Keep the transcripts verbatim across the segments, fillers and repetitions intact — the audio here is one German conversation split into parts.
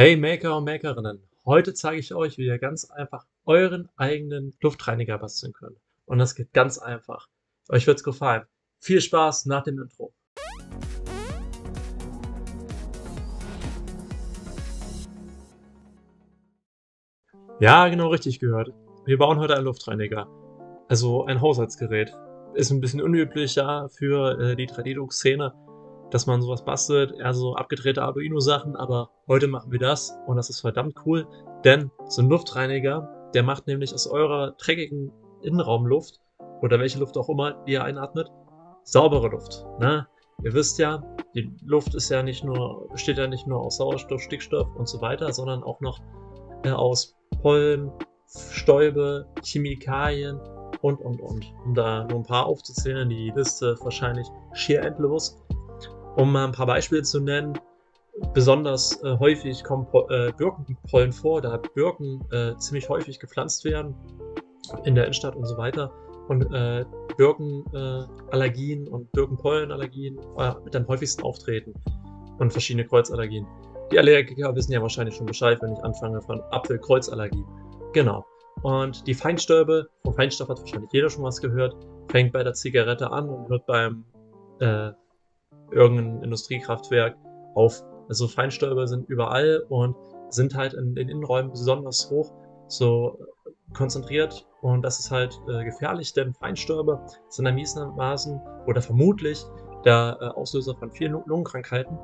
Hey Maker und Makerinnen, heute zeige ich euch, wie ihr ganz einfach euren eigenen Luftreiniger basteln könnt. Und das geht ganz einfach. Euch wird es gefallen. Viel Spaß nach dem Intro. Ja, genau richtig gehört. Wir bauen heute einen Luftreiniger. Also ein Haushaltsgerät. Ist ein bisschen unüblicher für äh, die drei D-Druck-Szene, dass man sowas bastelt, eher so abgedrehte Arduino-Sachen, aber heute machen wir das und das ist verdammt cool, denn so ein Luftreiniger, der macht nämlich aus eurer dreckigen Innenraumluft oder welche Luft auch immer, die ihr einatmet, saubere Luft. Na, ihr wisst ja, die Luft ist ja nicht nur, besteht ja nicht nur aus Sauerstoff, Stickstoff und so weiter, sondern auch noch äh, aus Pollen, Stäube, Chemikalien und und und. Um da nur ein paar aufzuzählen, die Liste wahrscheinlich schier endlos. Um mal ein paar Beispiele zu nennen, besonders äh, häufig kommen äh, Birkenpollen vor, da Birken äh, ziemlich häufig gepflanzt werden in der Innenstadt und so weiter. Und äh, Birkenallergien äh, und Birkenpollenallergien äh, mit am häufigsten auftreten und verschiedene Kreuzallergien. Die Allergiker wissen ja wahrscheinlich schon Bescheid, wenn ich anfange von Apfelkreuzallergie. Genau. Und die Feinstäube, vom Feinstaub hat wahrscheinlich jeder schon was gehört, fängt bei der Zigarette an und hört beim äh, irgendein Industriekraftwerk auf. Also Feinstäube sind überall und sind halt in den Innenräumen besonders hoch so konzentriert und das ist halt äh, gefährlich, denn Feinstäube sind erwiesenermaßen oder vermutlich der äh, Auslöser von vielen Lungenkrankheiten.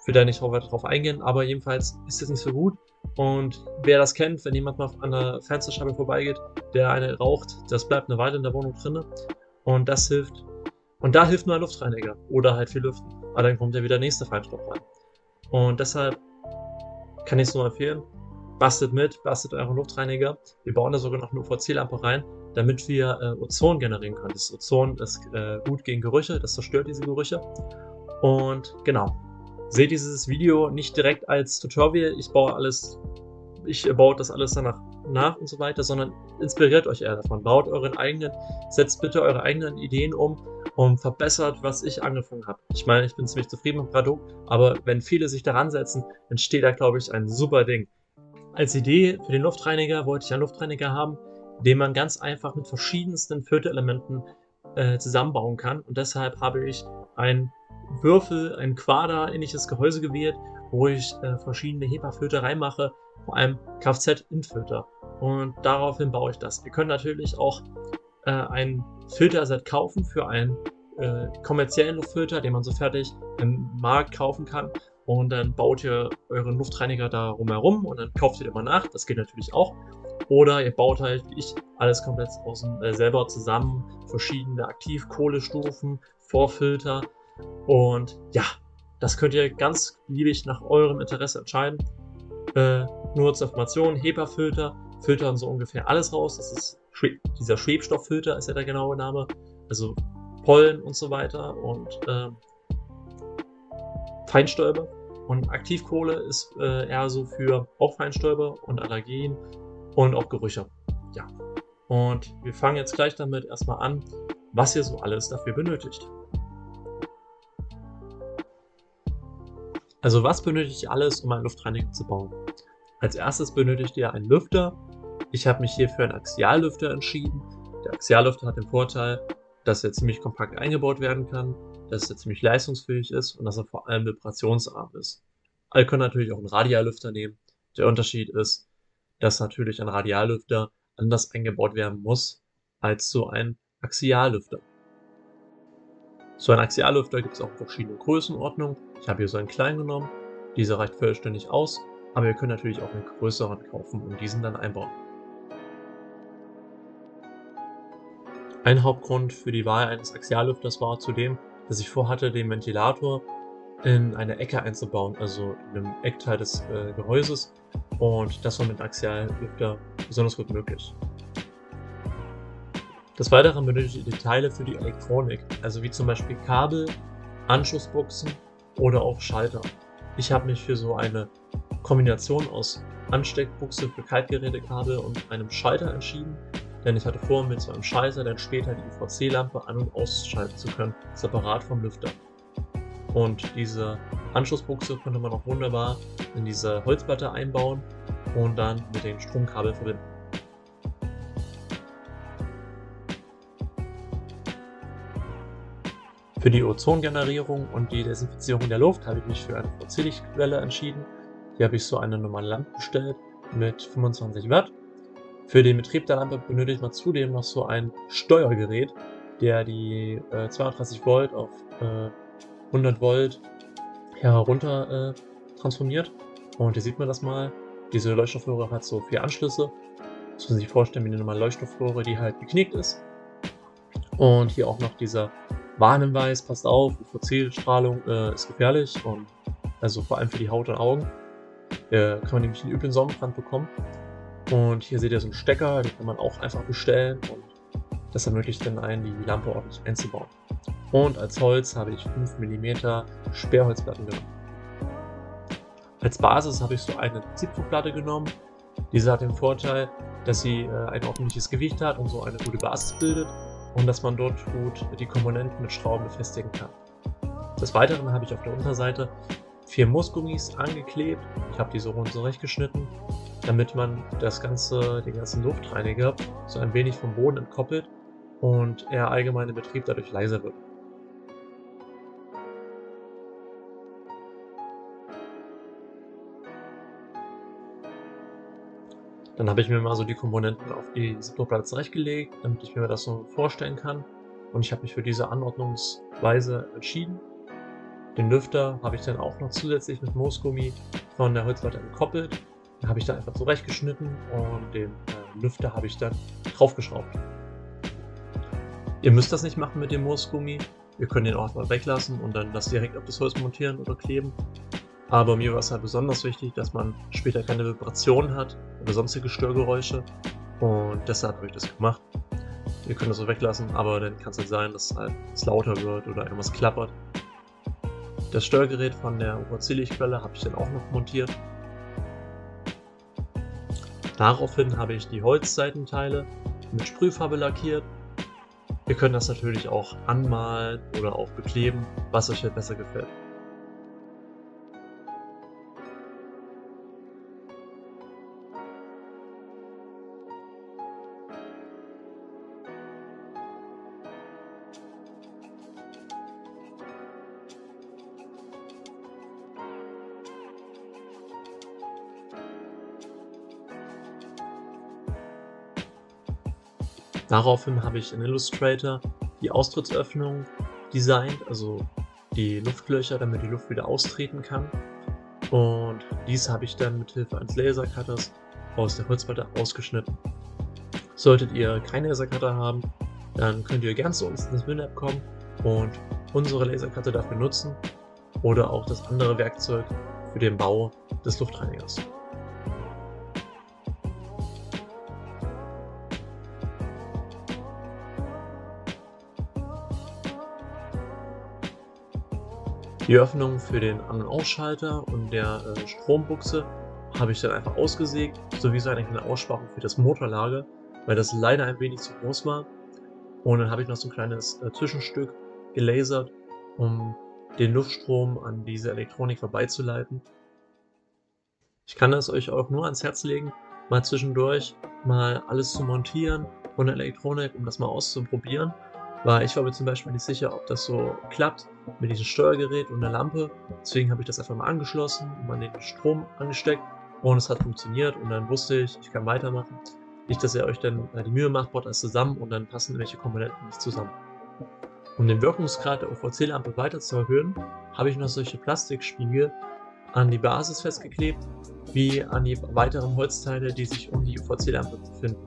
Ich will da nicht darauf eingehen, aber jedenfalls ist das nicht so gut und wer das kennt, wenn jemand mal an der Fensterscheibe vorbeigeht, der eine raucht, das bleibt eine Weile in der Wohnung drin und das hilft. Und da hilft nur ein Luftreiniger oder halt viel Lüften, aber dann kommt ja wieder der nächste Feinstaub rein. Und deshalb kann ich es nur empfehlen, bastelt mit, bastelt euren Luftreiniger. Wir bauen da sogar noch eine U V C-Lampe rein, damit wir äh, Ozon generieren können. Das Ozon ist äh, gut gegen Gerüche, das zerstört diese Gerüche. Und genau, seht dieses Video nicht direkt als Tutorial, ich baue alles, ich baue das alles danach nach und so weiter, sondern inspiriert euch eher davon, baut euren eigenen, setzt bitte eure eigenen Ideen um und verbessert, was ich angefangen habe. Ich meine, ich bin ziemlich zufrieden mit dem Produkt, aber wenn viele sich daran setzen, entsteht da, glaube ich, ein super Ding. Als Idee für den Luftreiniger wollte ich einen Luftreiniger haben, den man ganz einfach mit verschiedensten Filterelementen äh, zusammenbauen kann und deshalb habe ich einen Würfel, ein Quader-ähnliches Gehäuse gewählt, wo ich äh, verschiedene HEPA-Filter reinmache, vor allem Kfz-In-Filter. Und daraufhin baue ich das. Ihr könnt natürlich auch äh, ein Filterset kaufen für einen äh, kommerziellen Luftfilter, den man so fertig im Markt kaufen kann. Und dann baut ihr euren Luftreiniger da rumherum und dann kauft ihr den mal nach. Das geht natürlich auch. Oder ihr baut halt, wie ich, alles komplett aus dem, äh, selber zusammen. Verschiedene Aktivkohlestufen, Vorfilter. Und ja, das könnt ihr ganz beliebig nach eurem Interesse entscheiden. Äh, nur zur Information, HEPA-Filter filtern so ungefähr alles raus. Das ist Schweb dieser Schwebstofffilter ist ja der genaue Name. Also Pollen und so weiter und äh, Feinstäube. Und Aktivkohle ist äh, eher so für auch Feinstäube und Allergien und auch Gerüche. Ja. Und wir fangen jetzt gleich damit erstmal an, was ihr so alles dafür benötigt. Also was benötigt ihr alles, um einen Luftreiniger zu bauen? Als erstes benötigt ihr einen Lüfter. Ich habe mich hier für einen Axiallüfter entschieden. Der Axiallüfter hat den Vorteil, dass er ziemlich kompakt eingebaut werden kann, dass er ziemlich leistungsfähig ist und dass er vor allem vibrationsarm ist. Ihr könnt natürlich auch einen Radiallüfter nehmen. Der Unterschied ist, dass natürlich ein Radiallüfter anders eingebaut werden muss als so ein Axiallüfter. So ein Axiallüfter gibt es auch in verschiedenen Größenordnungen. Ich habe hier so einen kleinen genommen. Dieser reicht vollständig aus, aber ihr könnt natürlich auch einen größeren kaufen und diesen dann einbauen. Ein Hauptgrund für die Wahl eines Axiallüfters war zudem, dass ich vorhatte, den Ventilator in eine Ecke einzubauen, also in einem Eckteil des äh, Gehäuses. Und das war mit Axiallüfter besonders gut möglich. Des Weiteren benötigt ihr Teile für die Elektronik, also wie zum Beispiel Kabel, Anschlussbuchsen oder auch Schalter. Ich habe mich für so eine Kombination aus Ansteckbuchse für Kaltgerätekabel und einem Schalter entschieden, denn ich hatte vor, mit so einem Schalter dann später die U V C-Lampe an- und ausschalten zu können, separat vom Lüfter. Und diese Anschlussbuchse könnte man auch wunderbar in diese Holzplatte einbauen und dann mit den Stromkabeln verbinden. Für die Ozongenerierung und die Desinfizierung der Luft habe ich mich für eine V C-Lichtquelle entschieden. Hier habe ich so eine normale Lampe bestellt mit fünfundzwanzig Watt. Für den Betrieb der Lampe benötigt man zudem noch so ein Steuergerät, der die äh, zweiunddreißig Volt auf äh, hundert Volt herunter äh, transformiert. Und hier sieht man das mal. Diese Leuchtstoffröhre hat so vier Anschlüsse. Das müssen Sie sich vorstellen wie eine normale Leuchtstoffröhre, die halt geknickt ist. Und hier auch noch dieser Warnhinweis: Passt auf, U V C-Strahlung äh, ist gefährlich, und also vor allem für die Haut und Augen äh, kann man nämlich einen üblen Sonnenbrand bekommen. Und hier seht ihr so einen Stecker, den kann man auch einfach bestellen, und das ermöglicht dann einen, die Lampe ordentlich einzubauen. Und als Holz habe ich fünf Millimeter Sperrholzplatten genommen. Als Basis habe ich so eine Zielflugplatte genommen. Diese hat den Vorteil, dass sie äh, ein ordentliches Gewicht hat und so eine gute Basis bildet, und dass man dort gut die Komponenten mit Schrauben befestigen kann. Des Weiteren habe ich auf der Unterseite vier Moosgummis angeklebt. Ich habe die so rund zurechtgeschnitten, damit man das ganze, den ganzen Luftreiniger so ein wenig vom Boden entkoppelt und der allgemeine Betrieb dadurch leiser wird. Dann habe ich mir mal so die Komponenten auf die Siebdruckplatte zurechtgelegt, damit ich mir das so vorstellen kann. Und ich habe mich für diese Anordnungsweise entschieden. Den Lüfter habe ich dann auch noch zusätzlich mit Moosgummi von der Holzplatte entkoppelt. Den habe ich dann einfach zurechtgeschnitten und den äh, Lüfter habe ich dann draufgeschraubt. Ihr müsst das nicht machen mit dem Moosgummi. Ihr könnt den auch mal weglassen und dann das direkt auf das Holz montieren oder kleben. Aber mir war es halt besonders wichtig, dass man später keine Vibrationen hat oder sonstige Störgeräusche, und deshalb habe ich das gemacht. Ihr könnt das so weglassen, aber dann kann es halt sein, dass halt es lauter wird oder irgendwas klappert. Das Steuergerät von der U V C-Lichtquelle habe ich dann auch noch montiert. Daraufhin habe ich die Holzseitenteile mit Sprühfarbe lackiert. Ihr könnt das natürlich auch anmalen oder auch bekleben, was euch halt besser gefällt. Daraufhin habe ich in Illustrator die Austrittsöffnung designt, also die Luftlöcher, damit die Luft wieder austreten kann. Und dies habe ich dann mit Hilfe eines Lasercutters aus der Holzplatte ausgeschnitten. Solltet ihr keinen Lasercutter haben, dann könnt ihr gerne zu uns ins ViNN:Lab kommen und unsere Lasercutter dafür nutzen oder auch das andere Werkzeug für den Bau des Luftreinigers. Die Öffnung für den An- und Ausschalter und der äh, Strombuchse habe ich dann einfach ausgesägt, sowie so eine kleine Aussparung für das Motorlager, weil das leider ein wenig zu groß war. Und dann habe ich noch so ein kleines äh, Zwischenstück gelasert, um den Luftstrom an diese Elektronik vorbeizuleiten. Ich kann es euch auch nur ans Herz legen, mal zwischendurch mal alles zu montieren und Elektronik, um das mal auszuprobieren. Weil ich war mir zum Beispiel nicht sicher, ob das so klappt mit diesem Steuergerät und der Lampe. Deswegen habe ich das einfach mal angeschlossen und mal den Strom angesteckt, und es hat funktioniert, und dann wusste ich, ich kann weitermachen. Nicht, dass ihr euch dann die Mühe macht, baut das zusammen und dann passen welche Komponenten nicht zusammen. Um den Wirkungsgrad der U V C-Lampe weiter zu erhöhen, habe ich noch solche Plastikspiegel an die Basis festgeklebt, wie an die weiteren Holzteile, die sich um die U V C-Lampe befinden.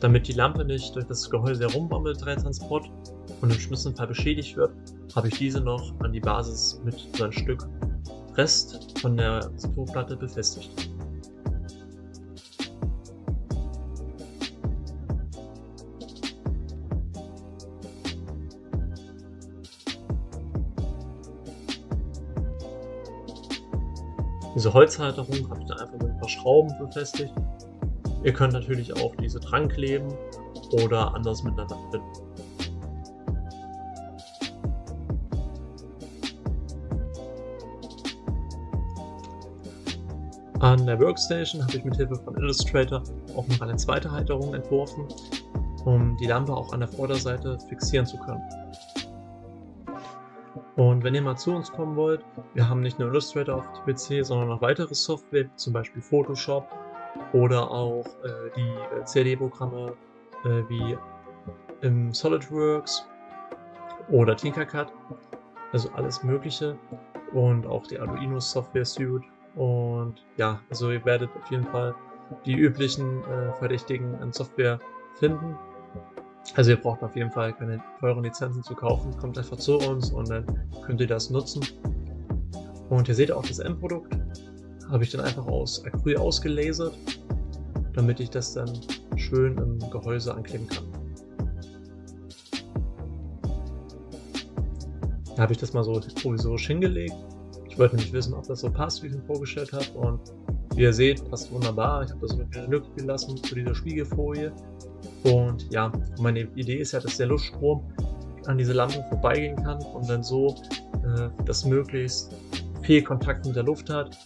Damit die Lampe nicht durch das Gehäuse herumbommelt bei Transport und im schlimmsten Fall beschädigt wird, habe ich diese noch an die Basis mit so einem Stück Rest von der Siebdruckplatte befestigt. Diese Holzhalterung habe ich dann einfach mit ein paar Schrauben befestigt. Ihr könnt natürlich auch diese dran kleben oder anders miteinander verbinden. An der Workstation habe ich mit Hilfe von Illustrator auch noch eine zweite Halterung entworfen, um die Lampe auch an der Vorderseite fixieren zu können. Und wenn ihr mal zu uns kommen wollt, wir haben nicht nur Illustrator auf dem P C, sondern auch weitere Software, zum Beispiel Photoshop oder auch äh, die C A D-Programme äh, wie im SOLIDWORKS oder Tinkercad, also alles Mögliche, und auch die Arduino Software Suite. Und ja, also ihr werdet auf jeden Fall die üblichen äh, Verdächtigen an Software finden. Also ihr braucht auf jeden Fall keine teuren Lizenzen zu kaufen, kommt einfach zu uns und dann könnt ihr das nutzen. Und ihr seht auch das Endprodukt, habe ich dann einfach aus Acryl ausgelasert, damit ich das dann schön im Gehäuse ankleben kann. Da habe ich das mal so provisorisch hingelegt. Ich wollte nämlich wissen, ob das so passt, wie ich mir vorgestellt habe, und wie ihr seht, passt wunderbar. Ich habe das mit einer Lücke gelassen zu dieser Spiegelfolie, und ja, meine Idee ist ja, dass der Luftstrom an diese Lampe vorbeigehen kann und dann so äh, das möglichst viel Kontakt mit der Luft hat.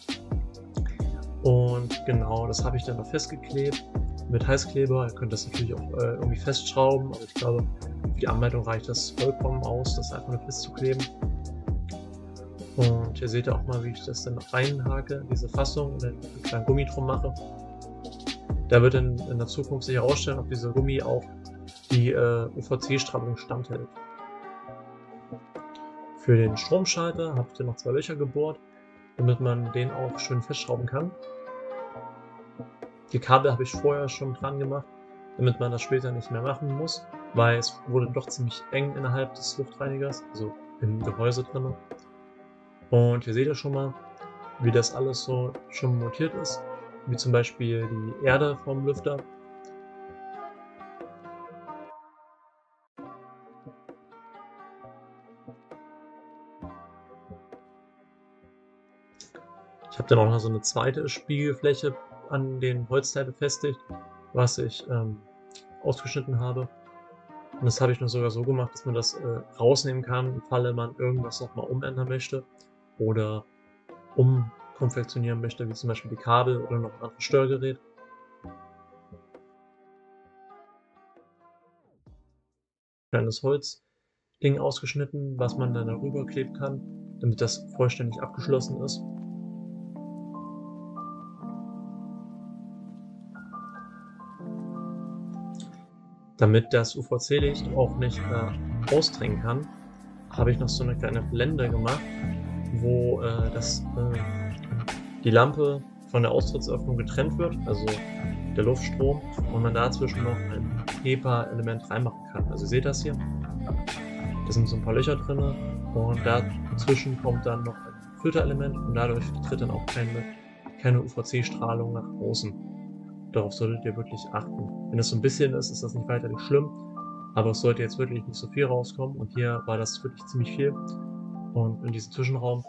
Und genau, das habe ich dann noch festgeklebt mit Heißkleber. Ihr könnt das natürlich auch äh, irgendwie festschrauben, aber ich glaube, für die Anleitung reicht das vollkommen aus, das einfach nur festzukleben. Und ihr seht ja auch mal, wie ich das dann reinhake, diese Fassung, und dann einen kleinen Gummi drum mache. Da wird dann in der Zukunft sich herausstellen, ob dieser Gummi auch die äh, U V C-Strahlung standhält. Für den Stromschalter habe ich dann noch zwei Löcher gebohrt, damit man den auch schön festschrauben kann. Die Kabel habe ich vorher schon dran gemacht, damit man das später nicht mehr machen muss, weil es wurde doch ziemlich eng innerhalb des Luftreinigers, also im Gehäuse drin. Und ihr seht ja schon mal, wie das alles so schon montiert ist, wie zum Beispiel die Erde vom Lüfter. Ich habe dann auch noch so eine zweite Spiegelfläche an den Holzteil befestigt, was ich ähm, ausgeschnitten habe. Und das habe ich noch sogar so gemacht, dass man das äh, rausnehmen kann, im Falle man irgendwas nochmal umändern möchte oder umkonfektionieren möchte, wie zum Beispiel die Kabel oder noch ein anderes Steuergerät. Kleines Holzding ausgeschnitten, was man dann darüber kleben kann, damit das vollständig abgeschlossen ist. Damit das U V C-Licht auch nicht äh, ausdringen kann, habe ich noch so eine kleine Blende gemacht, wo äh, das, äh, die Lampe von der Austrittsöffnung getrennt wird, also der Luftstrom, und man dazwischen noch ein HEPA-Element reinmachen kann. Also ihr seht das hier, da sind so ein paar Löcher drin, und dazwischen kommt dann noch ein Filterelement, und dadurch tritt dann auch keine, keine U V C-Strahlung nach außen. Darauf solltet ihr wirklich achten. Wenn es so ein bisschen ist, ist das nicht weiterhin schlimm, aber es sollte jetzt wirklich nicht so viel rauskommen, und hier war das wirklich ziemlich viel. Und in diesem Zwischenraum,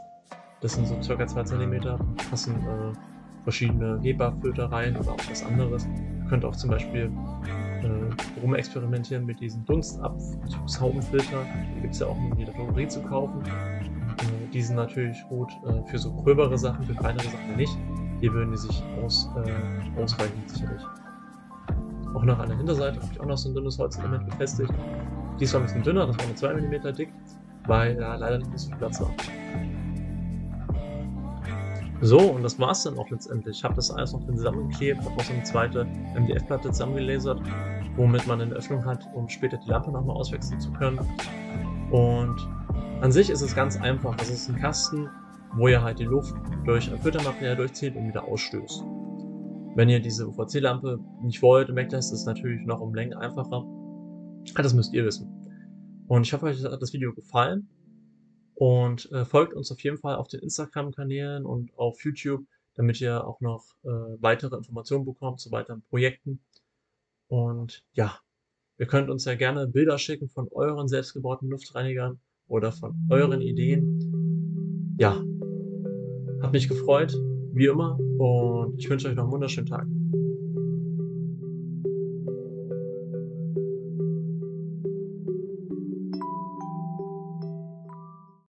das sind so ca. zwei Zentimeter, passen äh, verschiedene HEPA-Filter rein oder auch was anderes. Ihr könnt auch zum Beispiel äh, rumexperimentieren mit diesen Dunstabzugshaubenfiltern. Die gibt es ja auch in jeder Drogerie zu kaufen. Äh, die sind natürlich gut äh, für so gröbere Sachen, für kleinere Sachen nicht. Hier würden die sich aus, äh, ausreichen, sicherlich. Auch noch an der Hinterseite habe ich auch noch so ein dünnes Holzelement befestigt. Dies war ein bisschen dünner, das war nur zwei Millimeter dick, weil da äh, leider nicht so viel Platz war. So, und das war es dann auch letztendlich. Ich habe das alles noch zusammengeklebt, habe auch so eine zweite M D F-Platte zusammengelasert, womit man eine Öffnung hat, um später die Lampe nochmal auswechseln zu können. Und an sich ist es ganz einfach. Das ist ein Kasten, wo ihr halt die Luft durch ein Filtermaterial durchzieht und wieder ausstößt. Wenn ihr diese U V C-Lampe nicht wollt und weglässt, ist es natürlich noch um Längen einfacher. Das müsst ihr wissen. Und ich hoffe, euch hat das Video gefallen, und äh, folgt uns auf jeden Fall auf den Instagram-Kanälen und auf YouTube, damit ihr auch noch äh, weitere Informationen bekommt zu weiteren Projekten. Und ja, ihr könnt uns ja gerne Bilder schicken von euren selbstgebauten Luftreinigern oder von euren Ideen. Ja, hat mich gefreut, wie immer, und ich wünsche euch noch einen wunderschönen Tag.